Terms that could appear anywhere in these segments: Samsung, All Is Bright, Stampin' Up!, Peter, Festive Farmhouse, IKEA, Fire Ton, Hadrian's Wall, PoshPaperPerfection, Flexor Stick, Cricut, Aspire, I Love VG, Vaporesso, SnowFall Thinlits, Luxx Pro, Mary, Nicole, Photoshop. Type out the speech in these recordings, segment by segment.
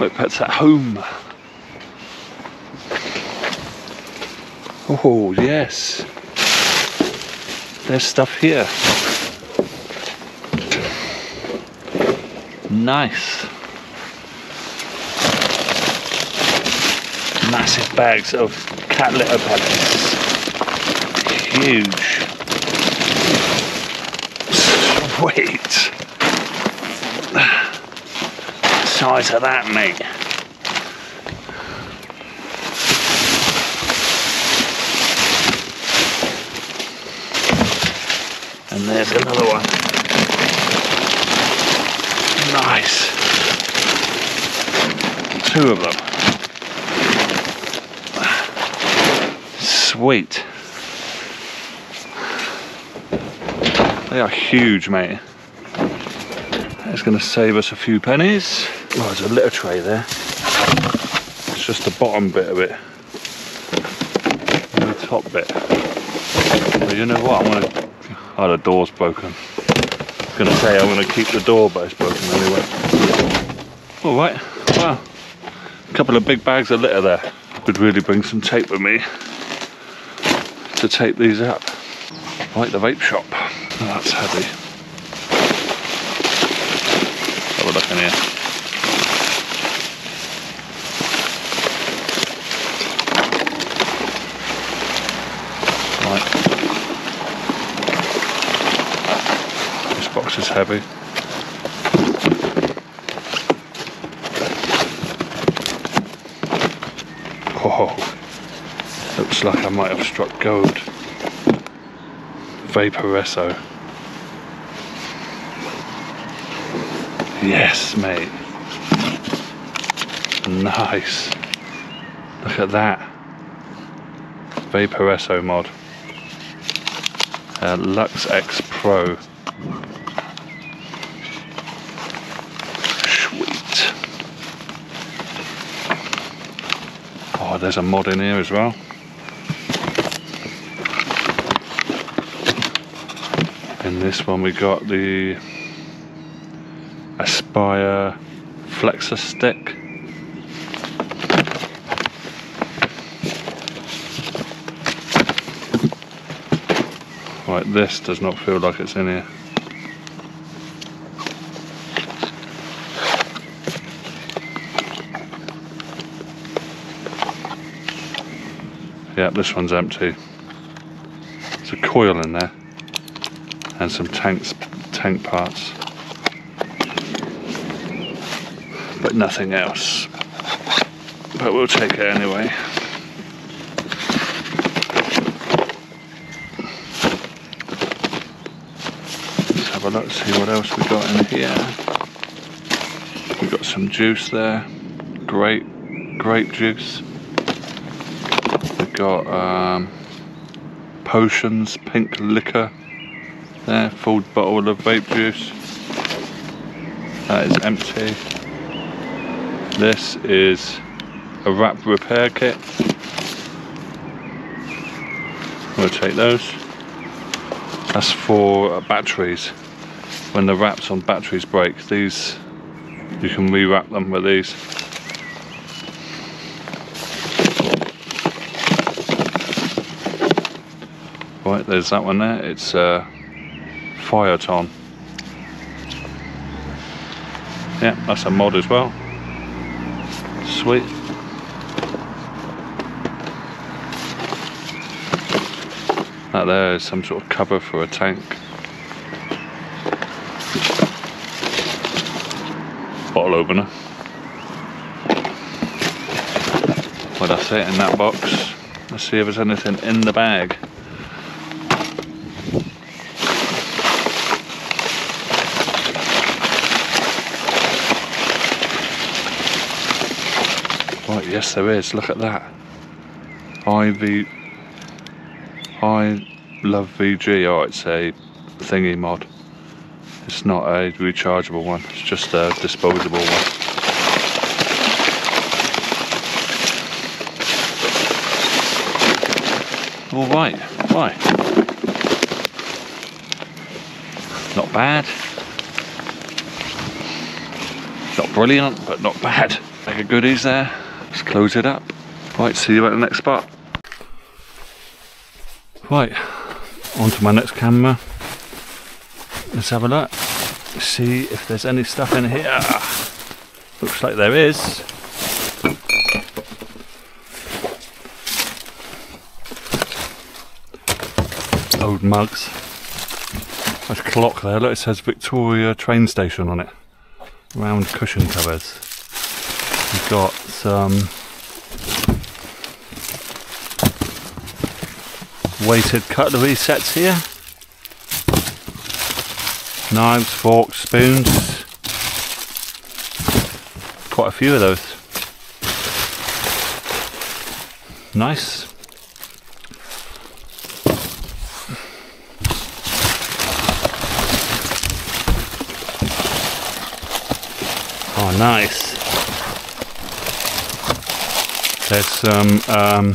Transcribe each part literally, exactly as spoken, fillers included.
Look, that's at home. Oh, yes. There's stuff here. Nice. Massive bags of cat litter packets. Huge. Sweet. Size of that, mate. And there's another one. Nice. Two of them. Sweet. They are huge, mate. That's going to save us a few pennies. Oh, there's a litter tray there. It's just the bottom bit of it. And the top bit. But you know what? I'm going to... Oh, the door's broken. I was going to say I'm going to keep the door, but it's broken anyway. All right. Wow. A couple of big bags of litter there. Could really bring some tape with me to tape these up. Like the vape shop. Oh, that's heavy. Have a look in here. Right. This box is heavy. Oh, looks like I might have struck gold. Vaporesso. Yes, mate. Nice. Look at that. Vaporesso mod. Uh, Luxx Pro. Sweet. Oh, there's a mod in here as well. In this one we got the Aspire Flexor Stick. Right, this does not feel like it's in here. Yeah, this one's empty. There's a coil in there. And some tanks, tank parts, but nothing else. But we'll take it anyway. Let's have a look, see what else we got in here. We've got some juice there, grape, grape juice. We've got um, potions, pink liquor. There, full bottle of vape juice. That is empty. This is a wrap repair kit. We'll take those. That's for batteries. When the wraps on batteries break, these you can rewrap them with these. Right, there's that one there. It's uh, Fire Ton. Yeah, that's a mod as well. Sweet. That there is some sort of cover for a tank. Bottle opener. Well, that's it in that box. Let's see if there's anything in the bag. Yes, there is. Look at that. I V. I love V G. Oh, it's a thingy mod. It's not a rechargeable one. It's just a disposable one. All right. Why? Not bad. Not brilliant, but not bad. Bag of goodies there. Just close it up. Right, see you at the next spot. Right, on to my next camera. Let's have a look. See if there's any stuff in here. Looks like there is. Old mugs. That's a clock there. Look, it says Victoria train station on it. Round cushion covers. We've got some weighted cutlery sets here. Knives, forks, spoons. Quite a few of those. Nice. Oh, nice. There's some um,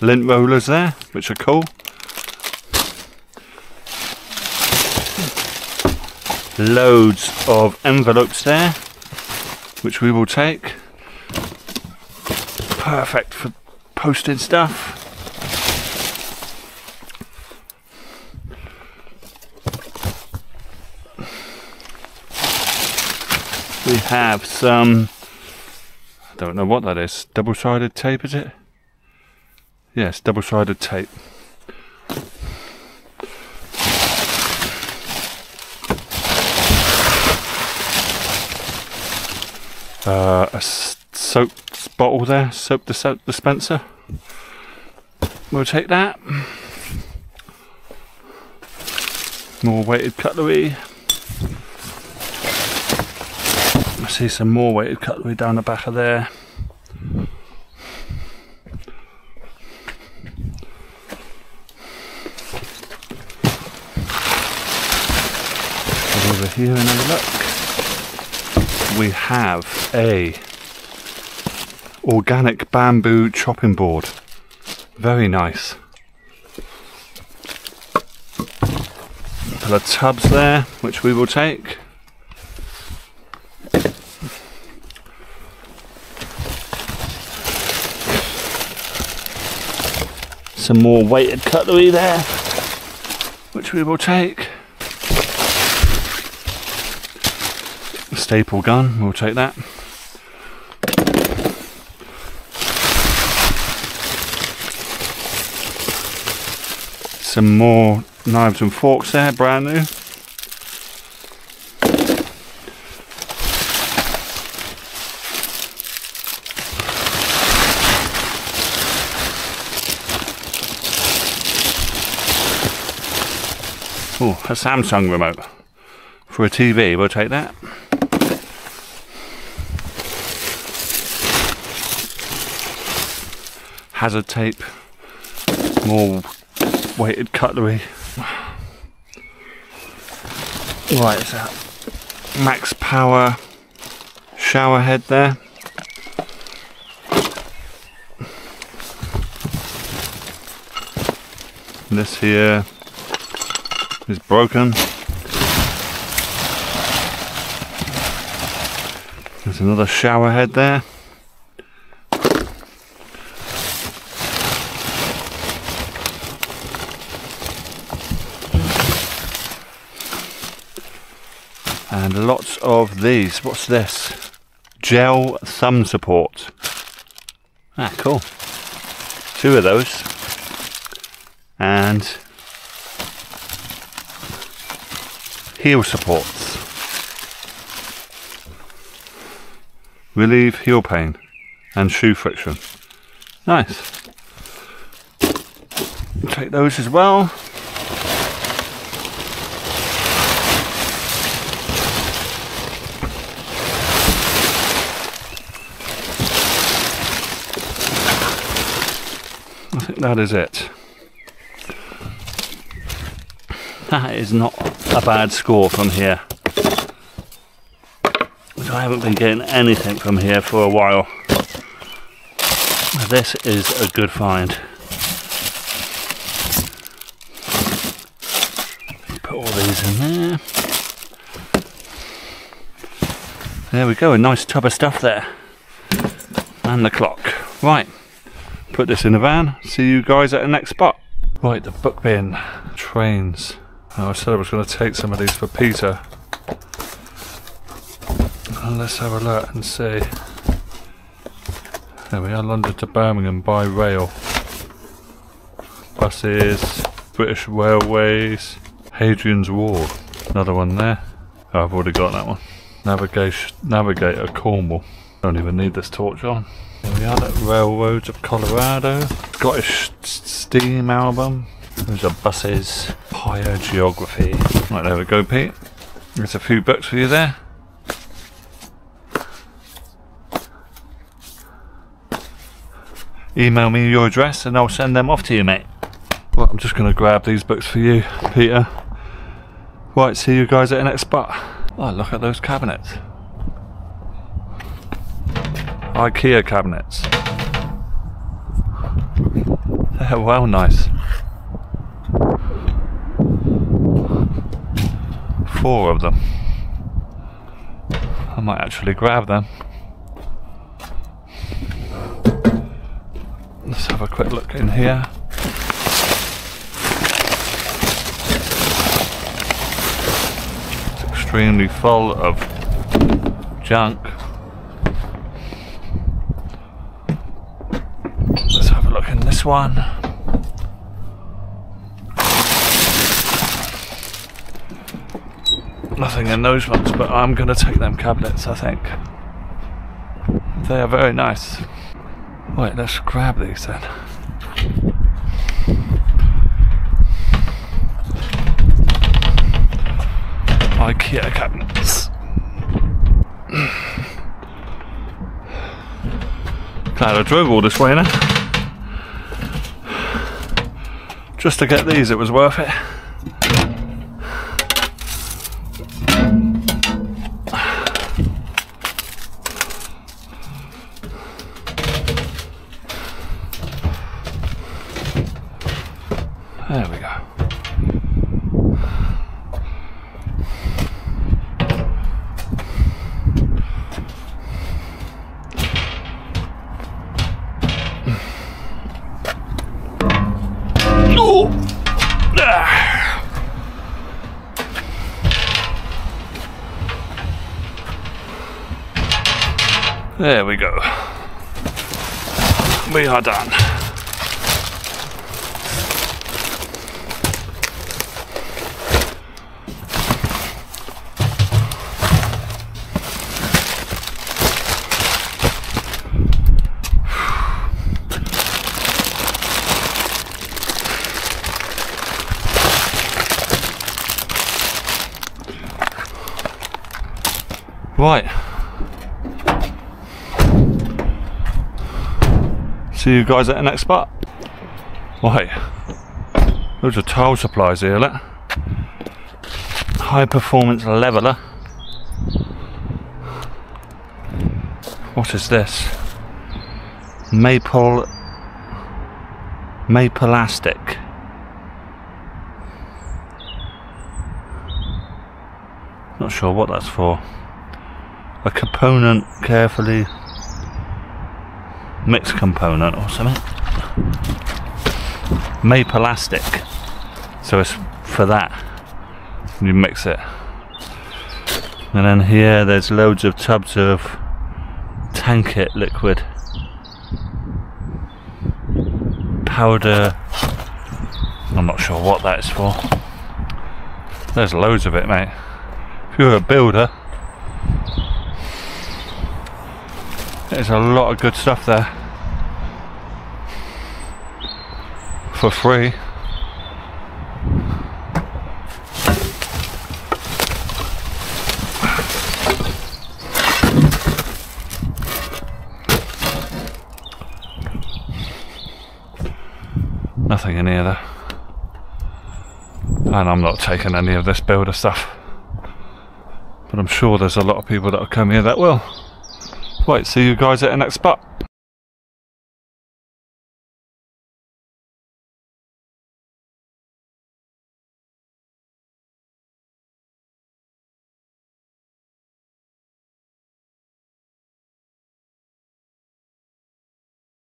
lint rollers there, which are cool. Loads of envelopes there, which we will take. Perfect for posting stuff. We have some, I don't know what that is, double-sided tape, is it? Yes, double-sided tape. Uh, a soap bottle there, soap dispenser. We'll take that. More weighted cutlery. I see some more weighted cutlery down the back of there. Over here and have a look. We have a organic bamboo chopping board. Very nice. A couple of tubs there, which we will take. Some more weighted cutlery there, which we will take. Staple gun, we'll take that. Some more knives and forks there, brand new. Oh, a Samsung remote for a T V, we'll take that. Hazard tape, more weighted cutlery. Right, it's a max power shower head there. This here is broken. There's another shower head there. And lots of these. What's this? Gel thumb support. Ah, cool. Two of those. And heel supports. Relieve heel pain and shoe friction. Nice. Take those as well. That is it. That is not a bad score from here. I haven't been getting anything from here for a while. This is a good find. Put all these in there. There we go, a nice tub of stuff there. And the clock. Right, put this in the van. See you guys at the next spot. Right, the book bin. Trains. Oh, I said I was going to take some of these for Peter. And let's have a look and see. There we are, London to Birmingham by rail. Buses, British Railways, Hadrian's Wall. Another one there. Oh, I've already got that one. Navigation, Navigator, Cornwall. Don't even need this torch on. There we are, the Railroads of Colorado. Scottish Steam album. Those are buses. Higher Geography. Right, there we go, Pete. There's a few books for you there. Email me your address and I'll send them off to you, mate. Well, I'm just going to grab these books for you, Peter. Right, see you guys at the next spot. Oh, look at those cabinets. IKEA cabinets. They're well nice. Four of them. I might actually grab them. Let's have a quick look in here. It's extremely full of junk. Let's have a look in this one. Nothing in those ones, but I'm going to take them cabinets, I think. They are very nice. Right, let's grab these then. IKEA cabinets. Glad I drove all this way now. Just to get these, it was worth it. There we go. No! Ah. There we go. We are done. Right, see you guys at the next spot. Right, loads of tile supplies here, look. High performance leveller. What is this? Maple, maple elastic. Not sure what that's for. A component carefully mixed component or something. Maple elastic. So it's for that. You mix it. And then here there's loads of tubs of Tankit liquid. Powder. I'm not sure what that is for. There's loads of it, mate. If you're a builder, there's a lot of good stuff there for free. Nothing in here though, and I'm not taking any of this builder stuff, but I'm sure there's a lot of people that will come here that will. Right, see you guys at the next spot.